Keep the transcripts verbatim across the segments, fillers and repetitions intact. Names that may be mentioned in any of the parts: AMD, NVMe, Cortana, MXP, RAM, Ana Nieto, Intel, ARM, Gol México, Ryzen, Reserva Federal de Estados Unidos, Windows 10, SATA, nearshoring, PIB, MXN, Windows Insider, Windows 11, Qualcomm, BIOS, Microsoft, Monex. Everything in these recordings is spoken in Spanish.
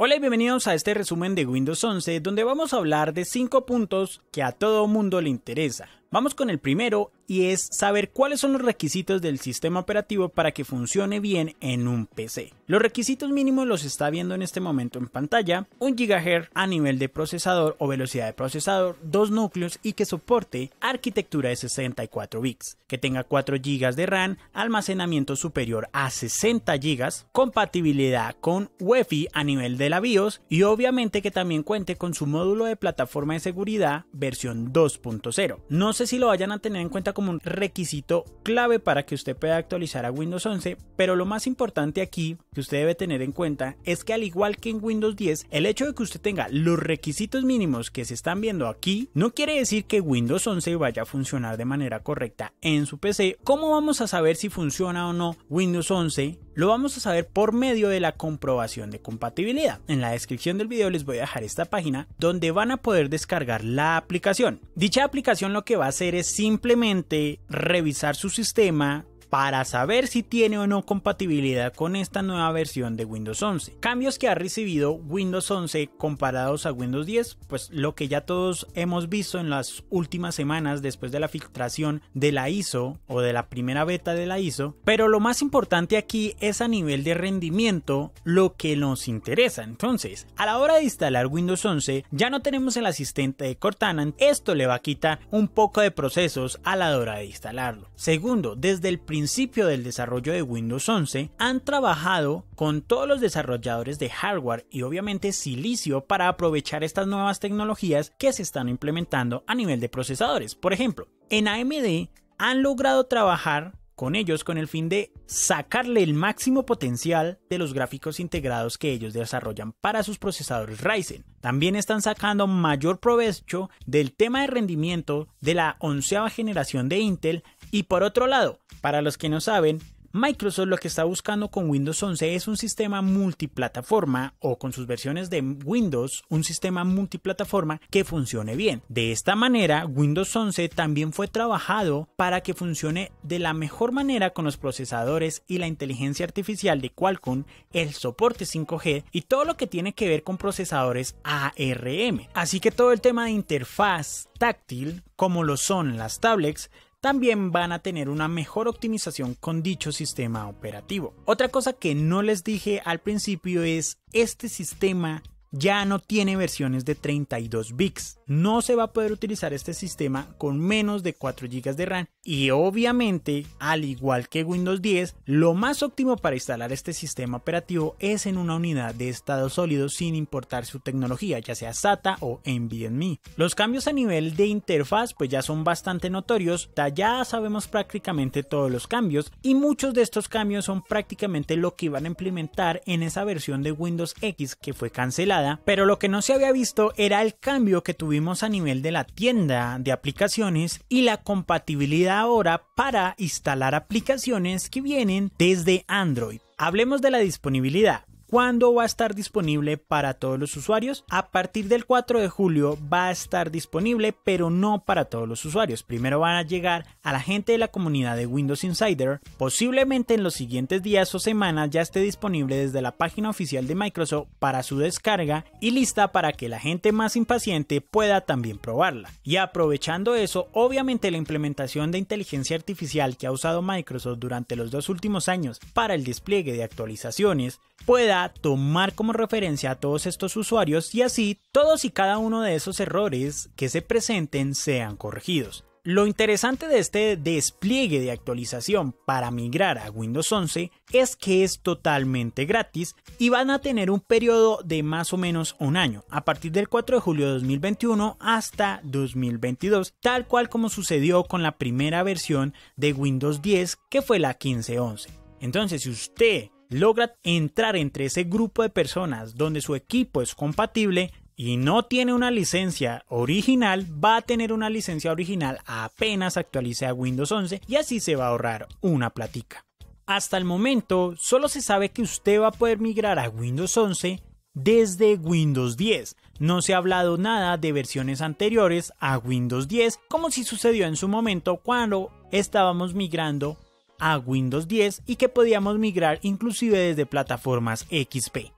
Hola y bienvenidos a este resumen de Windows once, donde vamos a hablar de cinco puntos que a todo mundo le interesa. Vamos con el primero, y es saber cuáles son los requisitos del sistema operativo para que funcione bien en un P C. Los requisitos mínimos los está viendo en este momento en pantalla: un gigahercio a nivel de procesador o velocidad de procesador, dos núcleos y que soporte arquitectura de sesenta y cuatro bits, que tenga cuatro gigas de RAM, almacenamiento superior a sesenta gigas, compatibilidad con Wi-Fi a nivel de la BIOS y obviamente que también cuente con su módulo de plataforma de seguridad versión dos punto cero. No sé si lo vayan a tener en cuenta como un requisito clave para que usted pueda actualizar a Windows once, pero lo más importante aquí que usted debe tener en cuenta es que, al igual que en Windows diez, el hecho de que usted tenga los requisitos mínimos que se están viendo aquí no quiere decir que Windows once vaya a funcionar de manera correcta en su P C. ¿Cómo vamos a saber si funciona o no Windows once? Lo vamos a saber por medio de la comprobación de compatibilidad. En la descripción del video les voy a dejar esta página donde van a poder descargar la aplicación. Dicha aplicación lo que va a hacer es simplemente revisar su sistema para saber si tiene o no compatibilidad con esta nueva versión de Windows once. Cambios que ha recibido Windows once comparados a Windows diez, pues lo que ya todos hemos visto en las últimas semanas después de la filtración de la I S O o de la primera beta de la I S O, pero lo más importante aquí es a nivel de rendimiento lo que nos interesa. Entonces, a la hora de instalar Windows once ya no tenemos el asistente de Cortana. Esto le va a quitar un poco de procesos a la hora de instalarlo. Segundo, desde el primer principio del desarrollo de Windows once han trabajado con todos los desarrolladores de hardware y obviamente silicio para aprovechar estas nuevas tecnologías que se están implementando a nivel de procesadores. Por ejemplo, en A M D han logrado trabajar con ellos con el fin de sacarle el máximo potencial de los gráficos integrados que ellos desarrollan para sus procesadores Ryzen. También están sacando mayor provecho del tema de rendimiento de la onceava generación de Intel. Y por otro lado, para los que no saben, Microsoft lo que está buscando con Windows once es un sistema multiplataforma, o con sus versiones de Windows, un sistema multiplataforma que funcione bien. De esta manera, Windows once también fue trabajado para que funcione de la mejor manera con los procesadores y la inteligencia artificial de Qualcomm, el soporte cinco G y todo lo que tiene que ver con procesadores A R M. Así que todo el tema de interfaz táctil, como lo son las tablets, también van a tener una mejor optimización con dicho sistema operativo. Otra cosa que no les dije al principio es este sistema ya no tiene versiones de treinta y dos bits. No se va a poder utilizar este sistema con menos de cuatro gigas de RAM. Y obviamente, al igual que Windows diez, lo más óptimo para instalar este sistema operativo es en una unidad de estado sólido sin importar su tecnología, ya sea SATA o NVMe. Los cambios a nivel de interfaz pues ya son bastante notorios. Ya sabemos prácticamente todos los cambios, y muchos de estos cambios son prácticamente lo que iban a implementar en esa versión de Windows equis que fue cancelada. Pero lo que no se había visto era el cambio que tuvimos a nivel de la tienda de aplicaciones y la compatibilidad ahora para instalar aplicaciones que vienen desde Android. Hablemos de la disponibilidad. ¿Cuándo va a estar disponible para todos los usuarios? A partir del cuatro de julio va a estar disponible, pero no para todos los usuarios. Primero van a llegar a la gente de la comunidad de Windows Insider. Posiblemente en los siguientes días o semanas ya esté disponible desde la página oficial de Microsoft para su descarga y lista para que la gente más impaciente pueda también probarla. Y aprovechando eso, obviamente la implementación de inteligencia artificial que ha usado Microsoft durante los dos últimos años para el despliegue de actualizaciones pueda tomar como referencia a todos estos usuarios, y así todos y cada uno de esos errores que se presenten sean corregidos. Lo interesante de este despliegue de actualización para migrar a Windows once es que es totalmente gratis y van a tener un periodo de más o menos un año, a partir del cuatro de julio de dos mil veintiuno hasta dos mil veintidós, tal cual como sucedió con la primera versión de Windows diez, que fue la quince once. Entonces, si usted logra entrar entre ese grupo de personas donde su equipo es compatible y no tiene una licencia original, va a tener una licencia original apenas actualice a Windows once, y así se va a ahorrar una platica. Hasta el momento solo se sabe que usted va a poder migrar a Windows once desde Windows diez. No se ha hablado nada de versiones anteriores a Windows diez, como si sucedió en su momento cuando estábamos migrando a Windows diez y que podíamos migrar inclusive desde plataformas X P.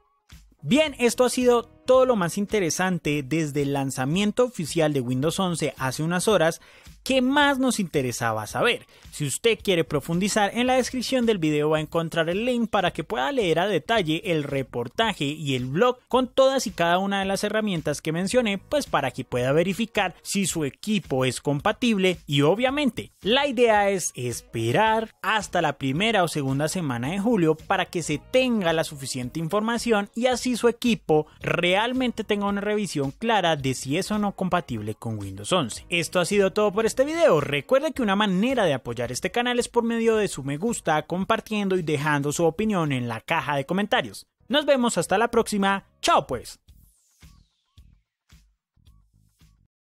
Bien, esto ha sido todo lo más interesante desde el lanzamiento oficial de Windows once hace unas horas que más nos interesaba saber. Si usted quiere profundizar, en la descripción del video va a encontrar el link para que pueda leer a detalle el reportaje y el blog con todas y cada una de las herramientas que mencioné, pues para que pueda verificar si su equipo es compatible. Y obviamente la idea es esperar hasta la primera o segunda semana de julio para que se tenga la suficiente información y así su equipo realmente tenga una revisión clara de si es o no compatible con Windows once. Esto ha sido todo por este video. Recuerde que una manera de apoyar este canal es por medio de su me gusta, compartiendo y dejando su opinión en la caja de comentarios. Nos vemos hasta la próxima. Chao pues.